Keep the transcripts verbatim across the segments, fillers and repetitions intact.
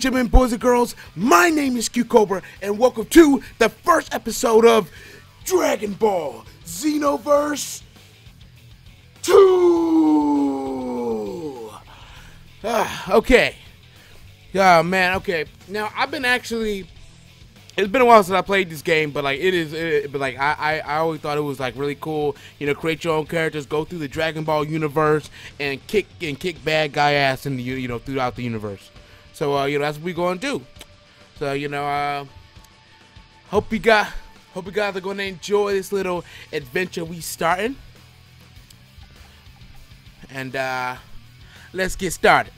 gentlemen, boys and girls, my name is Q Cobra, and welcome to the first episode of Dragon Ball Xenoverse two. Ah, okay. Oh, man, okay. Now, I've been actually... It's been a while since I played this game, but like it is, it, but like I, I, I always thought it was like really cool. You know, create your own characters, go through the Dragon Ball universe, and kick and kick bad guy ass in the you know throughout the universe. So uh, you know that's what we gonna do. So you know, uh, hope you got, hope you guys are gonna enjoy this little adventure we starting, and uh, let's get started.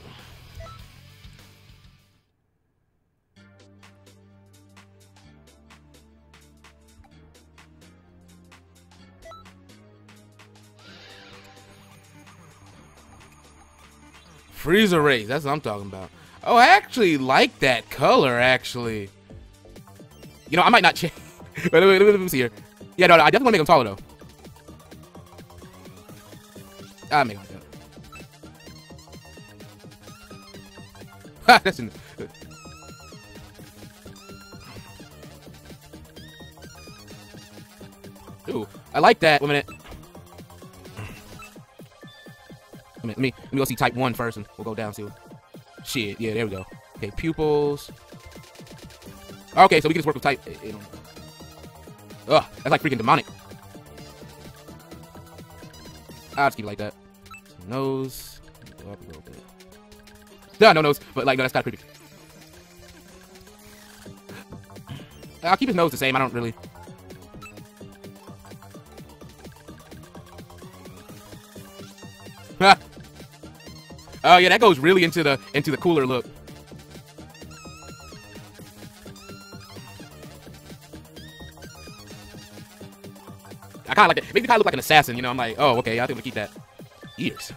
Freezer rays, that's what I'm talking about. Oh, I actually like that color, actually. You know, I might not change. wait, wait, wait, wait, let me see here. Yeah, no, no I definitely want to make them taller, though. I'll make them like that. Ha, that's in there. Ooh, I like that. One minute. Let me, let me go see type one first, and we'll go down and see what... Shit, yeah, there we go. Okay, pupils. Okay, so we can just work with type... Ugh, that's like freaking demonic. I'll just keep it like that. Nose. Go up a little bit. No, no nose, but like, no, that's kind of creepy. I'll keep his nose the same, I don't really... Ha! Oh yeah, that goes really into the into the cooler look. I kind of like it. Makes me kind of look like an assassin, you know? I'm like, oh, okay, I think we keep that. Ears.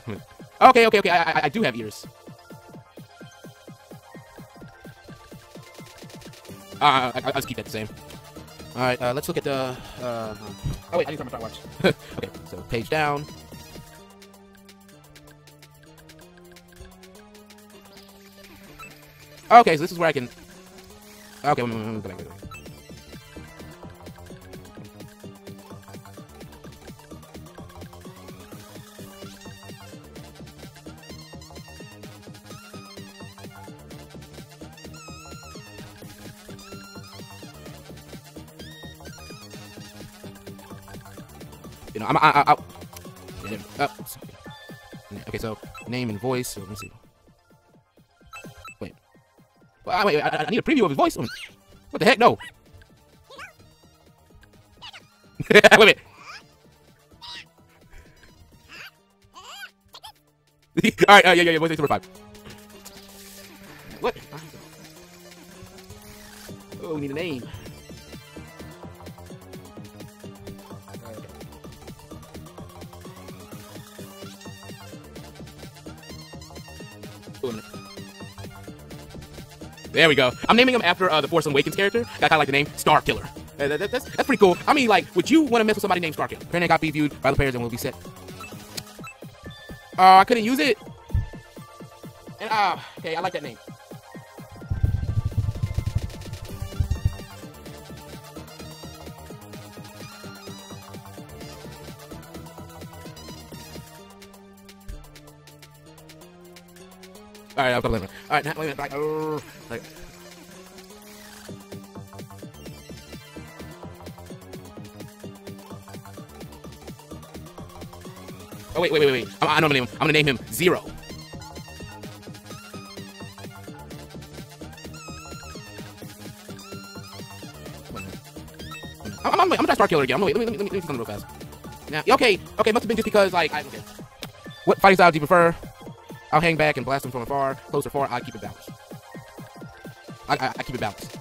okay, okay, okay. I, I I do have ears. Uh, I, I, I'll just keep that the same. All right, uh, let's look at the. Uh, oh wait, I need to turn my smartwatch. Okay, so page down. Okay, so this is where I can. Okay, let me, let me go back. Go back. You know, I'm. I, I, I... Yeah, oh, okay, so name and voice. So let me see. Well, wait, I, I need a preview of his voice. What the heck? No. wait a minute. All right, uh, yeah, yeah, yeah. Voice number five. What? Oh, we need a name. There we go. I'm naming him after uh, the Force Awakens character. I kind of like the name Starkiller. Uh, that, that, that's, that's pretty cool. I mean, like, would you want to mess with somebody named Starkiller? Parent got be viewed by the parents and will be set. Oh, uh, I couldn't use it. And uh, okay, I like that name. All right, I'll go later. All right, now wait a minute. Like, uh, like. Oh wait, wait, wait, wait. I, I know I'm gonna name him. I'm gonna name him Zero. I'm, I'm, I'm gonna try Starkiller again. I'm gonna wait. Let me, let me, let me do something real fast. Now, okay, okay. Must have been just because like I. Okay. What fighting style do you prefer? I'll hang back and blast them from afar, close or far. I keep it balanced. I, I, I keep it balanced.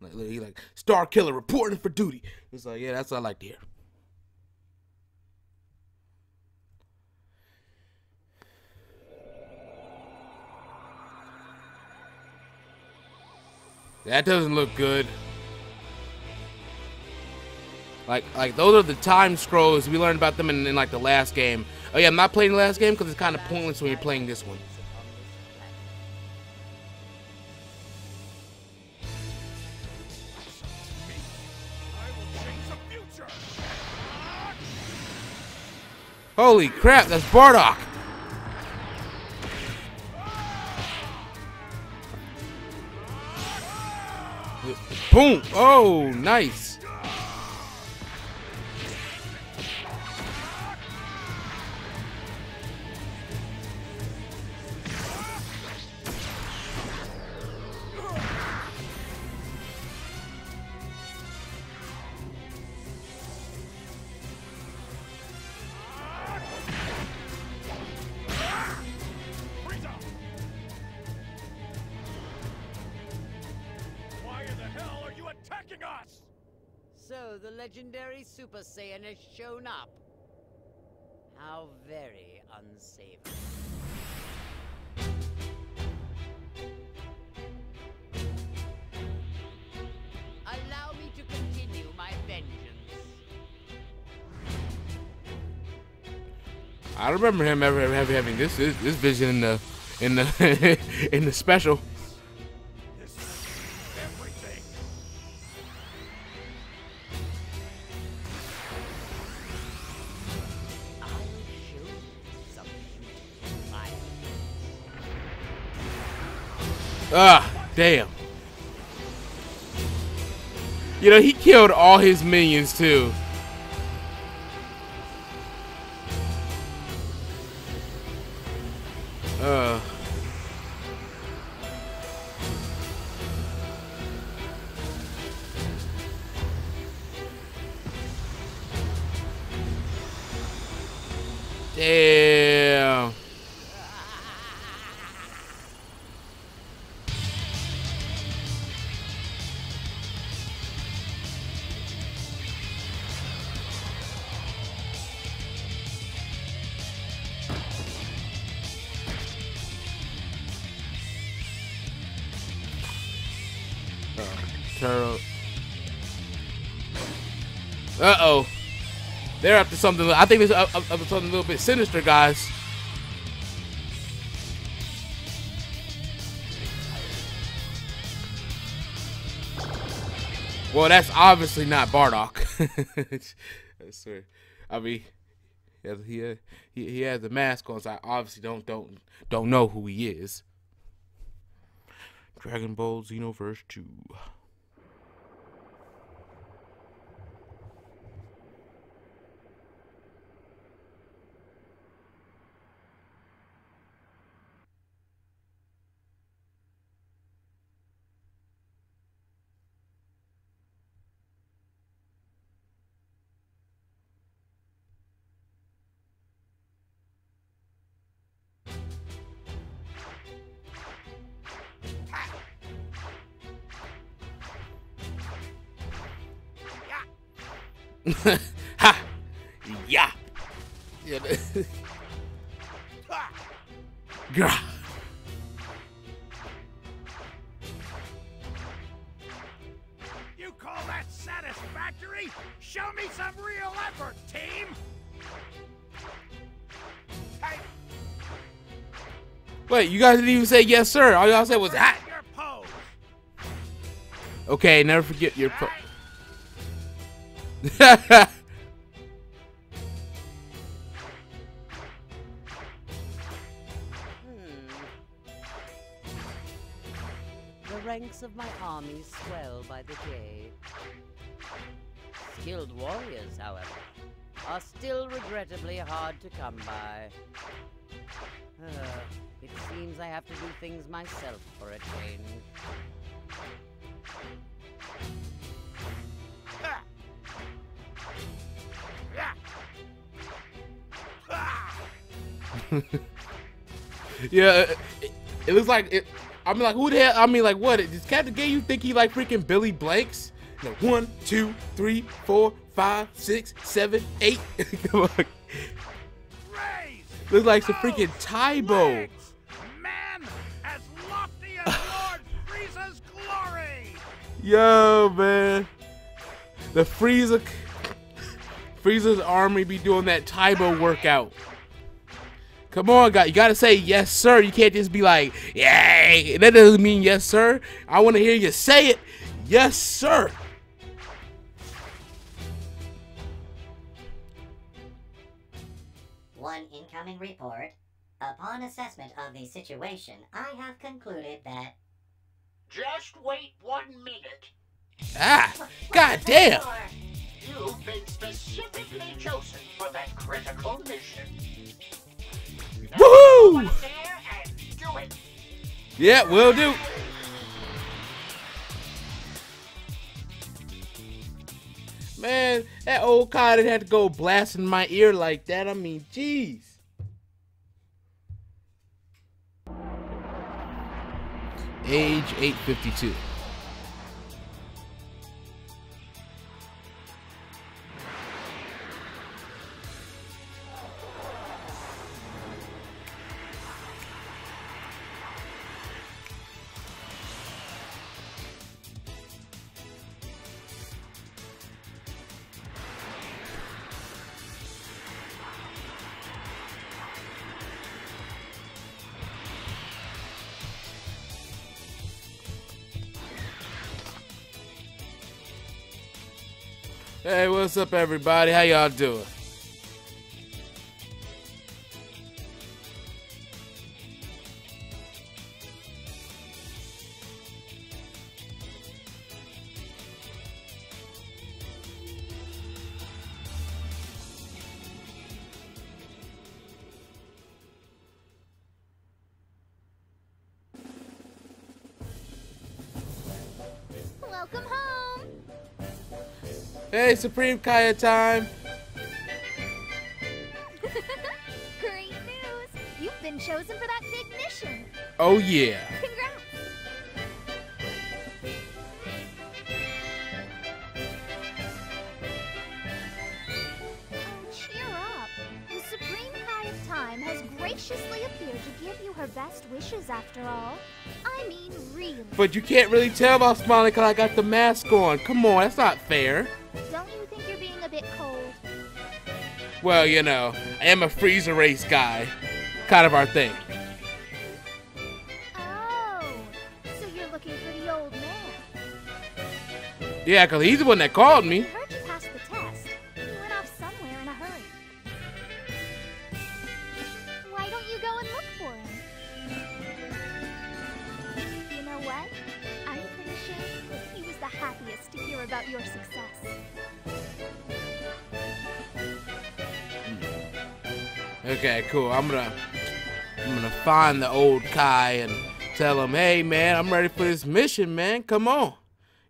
like, he like Starkiller reporting for duty. It's like, yeah, that's what I like to hear. That doesn't look good. Like, like those are the time scrolls. We learned about them in, in like the last game. Oh yeah, I'm not playing the last game because it's kind of pointless when you're playing this one. Holy crap, that's Bardock! Boom! Oh, nice! So the legendary Super Saiyan has shown up. How very unsavory. Allow me to continue my vengeance. I remember him ever having this this, this vision in the in the in the special. Ah, damn. You know, he killed all his minions, too. Uh. Damn. Uh-oh. They're up to something. I think they're up, up, up to something a little bit sinister, guys. Well, that's obviously not Bardock. I swear. I mean, he, he, he has the mask on, so I obviously don't, don't, don't know who he is. Dragon Ball Xenoverse two. Ha! Yeah! Yeah. Gah! You call that satisfactory? Show me some real effort, team! Hey. Wait, you guys didn't even say yes, sir. All y'all said was ha! Okay, never forget your pose. The ranks of my army swell by the day. Skilled warriors, however, are still regrettably hard to come by. Uh, it seems I have to do things myself for a change. Yeah, it, it looks like it. I mean, like, who the hell? I mean, like, what? Does Captain Gay, you think he like freaking Billy Blanks? Like, one, two, three, four, five, six, seven, eight. Come on. Looks like some freaking Tybo. Man, as lofty as Lord Frieza's glory. Yo, man, the Frieza Frieza's army be doing that Tybo workout. Come on, guy. You gotta say yes, sir. You can't just be like, yay. That doesn't mean yes, sir. I want to hear you say it. Yes, sir. One incoming report. Upon assessment of the situation, I have concluded that... Just wait one minute. Ah, goddamn. You've been specifically chosen for that critical mission. Woohoo! Yeah, will do. Man, that old Kai didn't have to go blasting my ear like that. I mean, jeez. Age eight fifty-two. Hey, what's up, everybody? How y'all doing? Welcome home. Hey, Supreme Kai of Time! Great news! You've been chosen for that big mission! Oh yeah! Congrats! Oh, cheer up! The Supreme Kai of Time has graciously appeared to give you her best wishes after all. I mean, really. But you can't really tell about smiling because I got the mask on. Come on, that's not fair. Don't you think you're being a bit cold? Well, you know, I am a freezer race guy. Kind of our thing. Oh, so you're looking for the old man. Yeah, because he's the one that called me. I heard you passed the test. You went off somewhere in a hurry. Why don't you go and look for him? You know what? I'm pretty sure he was the happiest to hear about your success. Okay, cool. I'm gonna, I'm gonna find the old Kai and tell him, hey, man, I'm ready for this mission, man. Come on,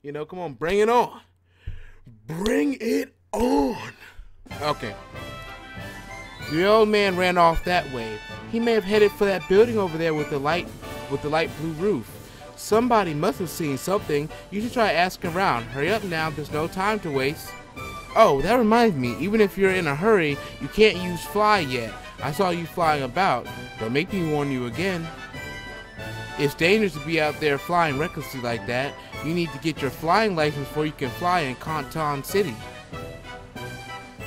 you know, come on, bring it on, bring it on. Okay. The old man ran off that way. He may have headed for that building over there with the light, with the light blue roof. Somebody must have seen something. You should try asking around. Hurry up now. There's no time to waste. Oh, that reminds me. Even if you're in a hurry, you can't use fly yet. I saw you flying about. Don't make me warn you again. It's dangerous to be out there flying recklessly like that. You need to get your flying license before you can fly in Canton City.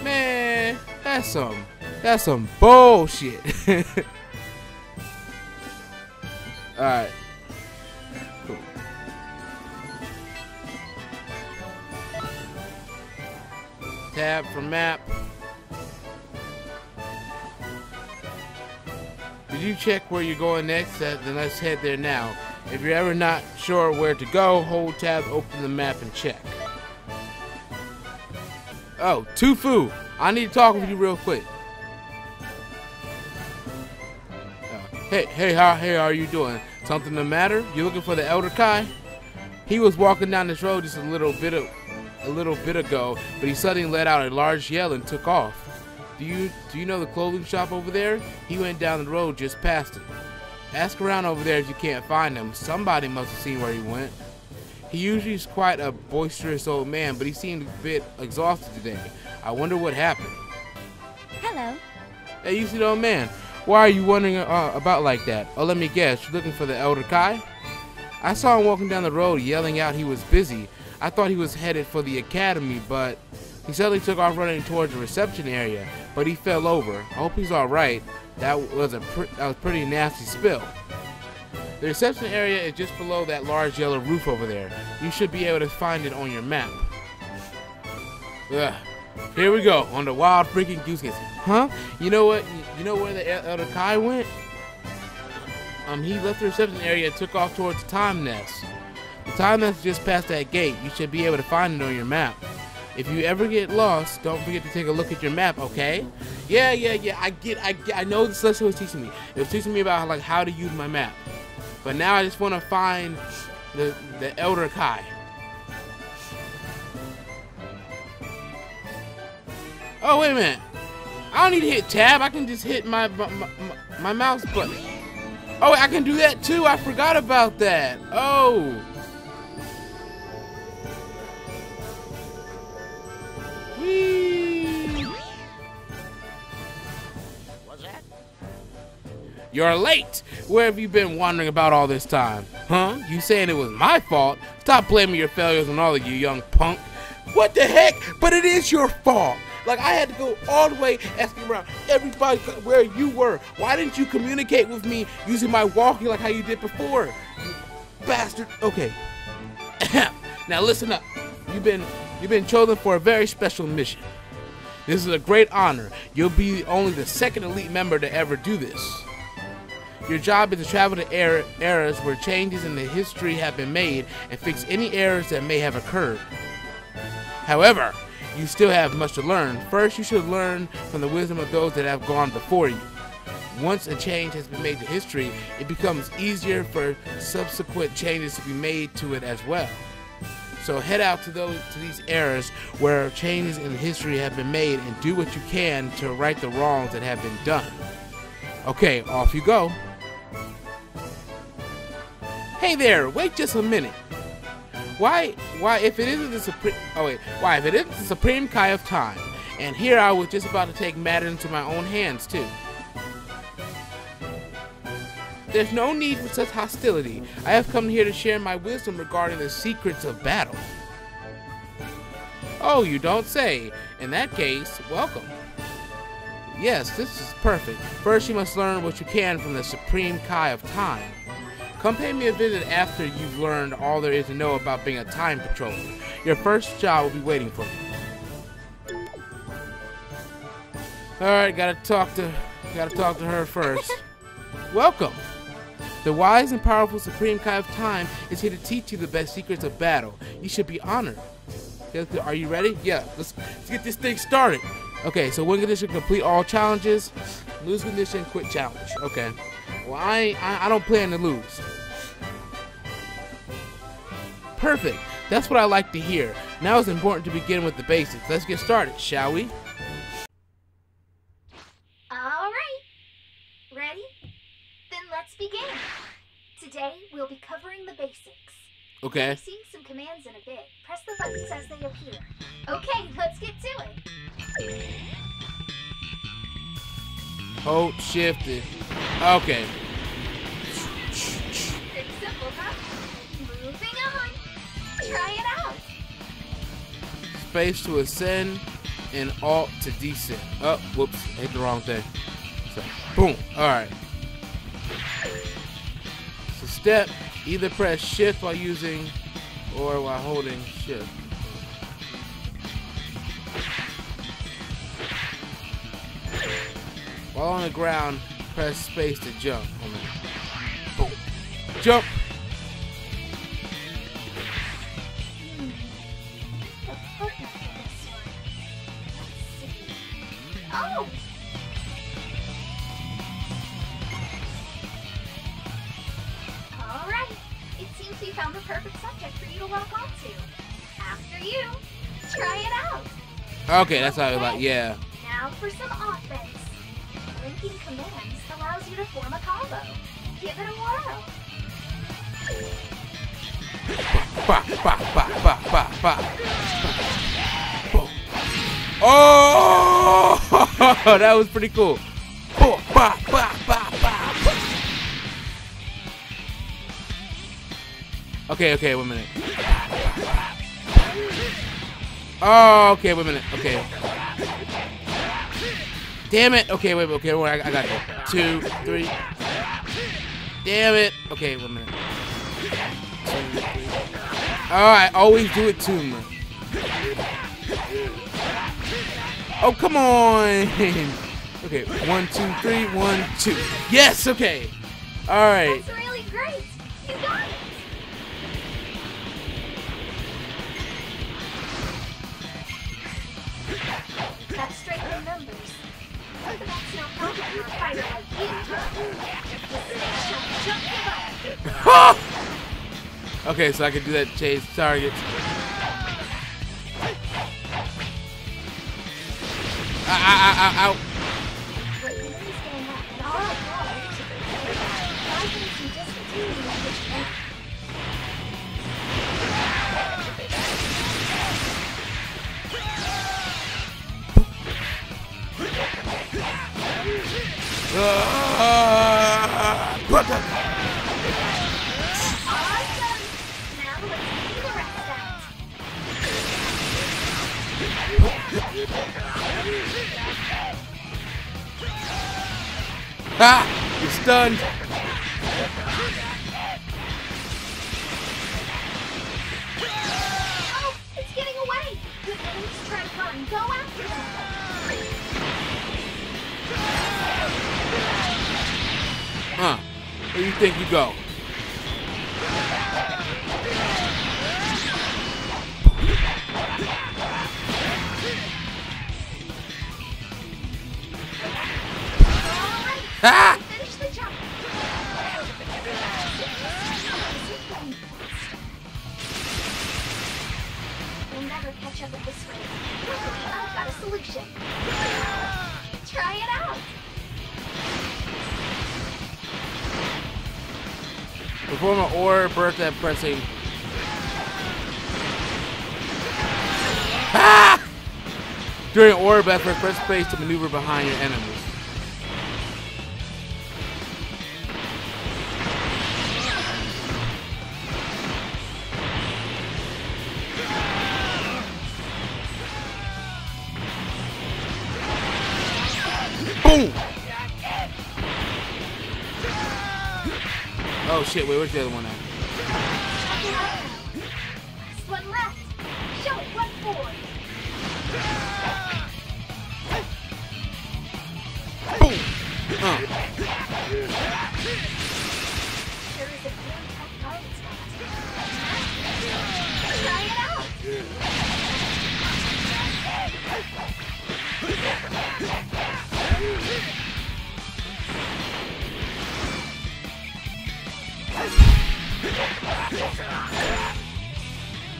Man, that's some, that's some bullshit. All right. Cool. Tab for map. Did you check where you're going next? Uh, then let's head there now. If you're ever not sure where to go, hold tab, open the map, and check. Oh, Tufu! I need to talk with you real quick. Uh, hey, hey, how, hey, how are you doing? Something the matter? You looking for the Elder Kai? He was walking down this road just a little bit of, a little bit ago, but he suddenly let out a large yell and took off. Do you do you know the clothing shop over there? He went down the road just past it. Ask around over there if you can't find him. Somebody must have seen where he went. He usually is quite a boisterous old man, but he seemed a bit exhausted today. I wonder what happened. Hello. Hey, you see the old man. Why are you wondering uh, about like that? Oh, let me guess, you're looking for the Elder Kai? I saw him walking down the road yelling out he was busy. I thought he was headed for the academy, but He suddenly took off running towards the reception area, but he fell over. I hope he's alright. That was a pr that was pretty nasty spill. The reception area is just below that large yellow roof over there. You should be able to find it on your map. Ugh. Here we go, on the wild freaking goosekins. Huh? You know what? You know where the Elder Kai went? Um, he left the reception area and took off towards the time nest. The time nest is just past that gate. You should be able to find it on your map. If you ever get lost, don't forget to take a look at your map, okay? Yeah, yeah, yeah. I get, I get, I know this lesson was teaching me. It was teaching me about like how to use my map. But now I just want to find the the Elder Kai. Oh wait a minute! I don't need to hit tab. I can just hit my my, my, my mouse button. Oh, I can do that too. I forgot about that. Oh. You're late! Where have you been wandering about all this time? Huh? You saying it was my fault? Stop blaming your failures on all of you, young punk. What the heck? But it is your fault. Like, I had to go all the way asking around everybody where you were. Why didn't you communicate with me using my walkie like how you did before? You bastard. Okay. Now listen up. You've been, you've been chosen for a very special mission. This is a great honor. You'll be only the second elite member to ever do this. Your job is to travel to er eras where changes in the history have been made and fix any errors that may have occurred. However, you still have much to learn. First, you should learn from the wisdom of those that have gone before you. Once a change has been made to history, it becomes easier for subsequent changes to be made to it as well. So head out to those to these eras where changes in history have been made and do what you can to right the wrongs that have been done. Okay, off you go. Hey there, wait just a minute. Why, why if it isn't the Supreme, oh wait, why if it isn't the Supreme Kai of Time, and here I was just about to take matters into my own hands too. There's no need for such hostility. I have come here to share my wisdom regarding the secrets of battle. Oh, you don't say. In that case, welcome. Yes, this is perfect. First, you must learn what you can from the Supreme Kai of Time. Come pay me a visit after you've learned all there is to know about being a time patroller. Your first job will be waiting for you. Alright, gotta talk to gotta talk to her first. Welcome! The wise and powerful Supreme Kai of Time is here to teach you the best secrets of battle. You should be honored. Are you ready? Yeah, let's, let's get this thing started. Okay, so win condition, complete all challenges. Lose condition, quit challenge. Okay. Well, I, I I don't plan to lose. Perfect. That's what I like to hear. Now it's important to begin with the basics. Let's get started, shall we? All right. Ready? Then let's begin. Today we'll be covering the basics. Okay. We'll be seeing some commands in a bit. Press the buttons as they appear. Okay, let's get to it. Hold shifted. Okay. It's simple, huh? Moving on. Try it out. Space to ascend and alt to descend. Oh, whoops. Hit the wrong thing. So, boom. Alright. So step. Either press shift while using or while holding shift. While on the ground, press space to jump. Boom. Jump! Oh! Alright, it seems we found the perfect subject for you to walk onto. After you, try it out! Okay, that's how I like, yeah. Now for some offense. Linking commands allows you to form a combo. Give it a whirl. Ba, ba, ba, ba, ba, ba. Oh, that was pretty cool. Ba, ba, ba, ba, ba. Okay, okay, one minute. Oh, okay, wait a minute. Okay. Damn it. Okay, wait, okay, wait, I, I got it. Two, three. Damn it. Okay, wait a minute. Two, three. Oh, I always do it too much. Oh, come on. Okay, one, two, three, one, two. Yes, okay. All right. That's really great. You got it. That's straight from numbers. But that's no problem for a fighter like you. The snake shall jump the Okay, so I can do that chase target. Ow, ow, ow, ow. Uh, put them. Ah, you're stunned. Oh, it's getting away. Good thing to try calling. Go after them. Huh? Where do you think you go? Ah! Finish the job. We'll never catch up with this one. I've got a solution. Try it out. Perform an order birth at pressing. Ah! During an order birth, press space to maneuver behind your enemies. Boom! Oh shit, wait, where's the other one at? One left. Show it one forward. Boom! Huh. There is a blue top target spot. Try it out!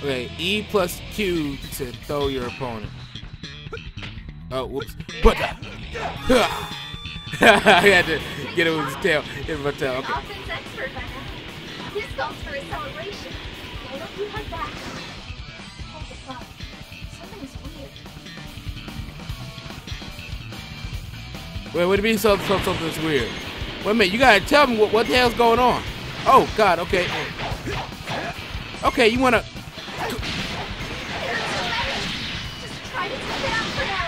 Okay, E plus Q to throw your opponent. Oh, whoops. But uh, I had to get it with his tail. Hit my tail. Okay. Offense expert by now. This calls for acceleration. Why don't you head back? Hold the fuck. Something's weird. Wait, what do you mean something, something, something's weird? Wait a minute, you gotta tell me what, what the hell's going on. Oh God! Okay. Okay, you wanna? Just try to take it out for now.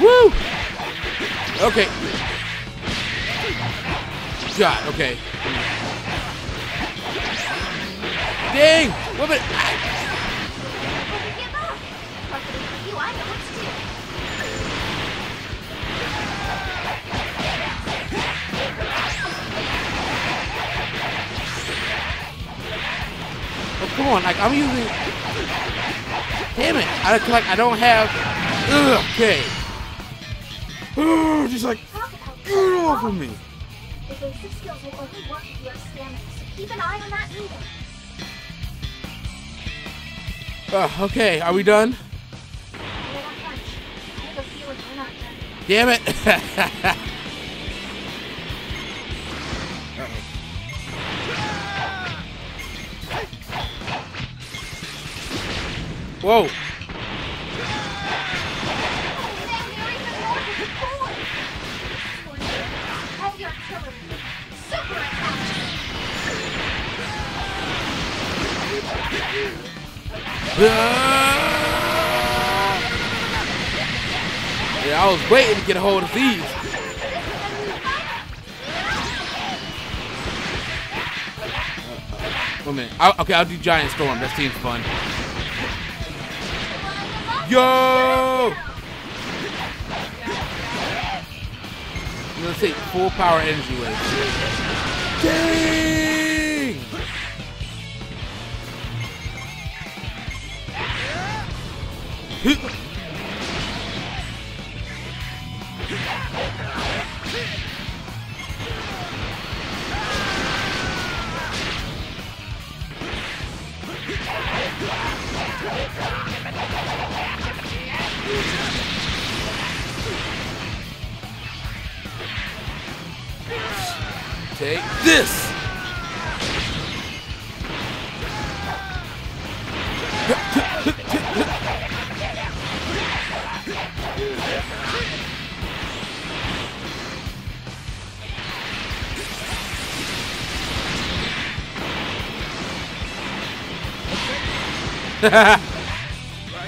Woo! Okay. God. Okay. Dang! What a... Come on, like I'm using. Damn it! I like I don't have. Ugh, okay. Ugh, just like get off of me. Evasive skills will only work if you are spamming, so keep an eye on that needle. Uh, okay, are we done? Damn it! Whoa! Starkiller Super Attack. Yeah, I was waiting to get a hold of these. One minute. I'll, okay, I'll do Giant Storm. That seems fun. Yo! Let's take full power energy wave. Dang! Take this! Right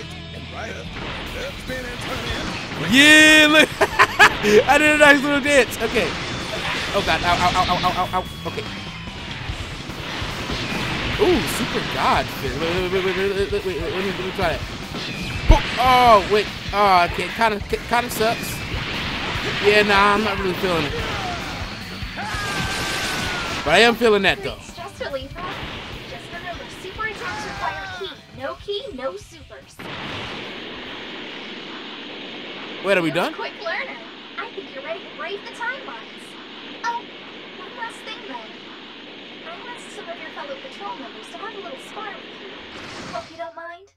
and right up. Left spin and turn in. Yeah, look! I did a nice little dance. Okay. Oh god, ow, ow, ow, ow, ow, ow, ow, okay. Ooh, super god. Wait, wait, wait, wait, wait, wait, wait, let me, let me try that. Oh, wait, oh, okay, kinda, kinda sucks. Yeah, nah, I'm not really feeling it. But I am feeling that, though. Stress reliever, just remember, super attacks require key. No key, no supers. Wait, are we done? Quick learner, I think you're ready to brave the timelines. Oh, one last thing then. I'll ask some of your fellow patrol members to have a little spar with you. Hope you don't mind.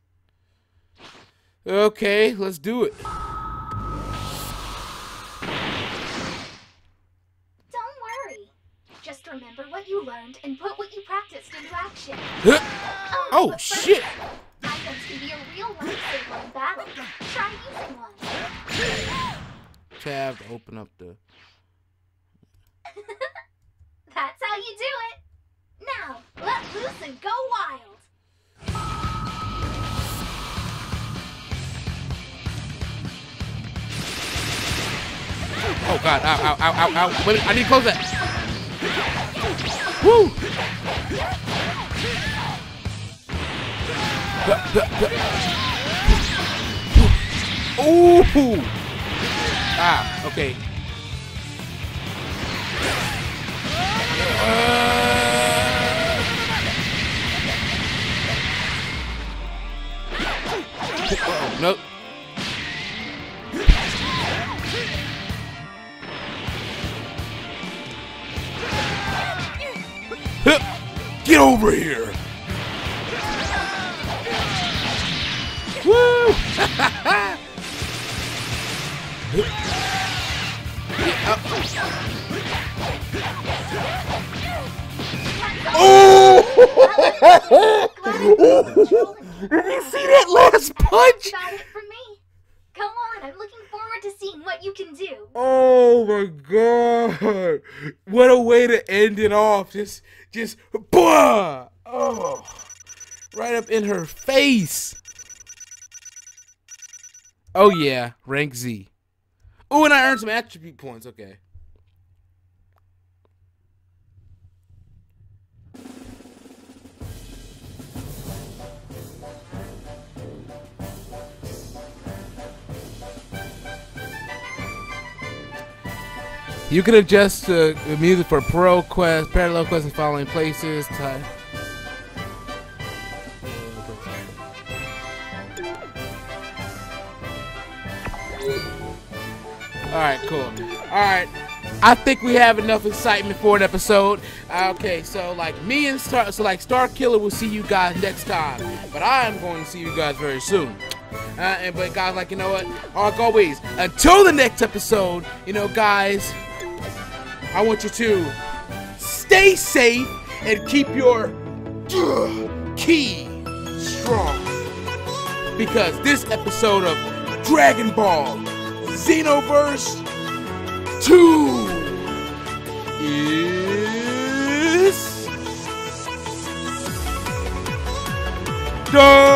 Okay, let's do it. Don't worry. Just remember what you learned and put what you practiced into action. Huh? Oh, oh shit! I want to be a real lifesaver in battle. Try using one. Tab to open up the. That's how you do it. Now, let loose and go wild. Oh god, ow, ow, ow, ow, ow. Wait, I need to close that. Woo! Ooh! Ah, okay. Uh-oh, nope. Get over here! Woo! Oh! Did you see that last punch? Got it from me. Come on, I'm looking forward to seeing what you can do. Oh my god! What a way to end it off. Just, just, bah! Oh, right up in her face. Oh yeah, rank Z. Oh, and I earned some attribute points. Okay. You can adjust uh, the music for pro quest, parallel quests, and following places. Type. All right, cool. All right, I think we have enough excitement for an episode. Okay, so like me and Star, so like Starkiller will see you guys next time, but I am going to see you guys very soon. Uh, and but guys, like you know what? Like always, until the next episode, you know, guys. I want you to stay safe and keep your ki strong. Because this episode of Dragon Ball Xenoverse two is... Done!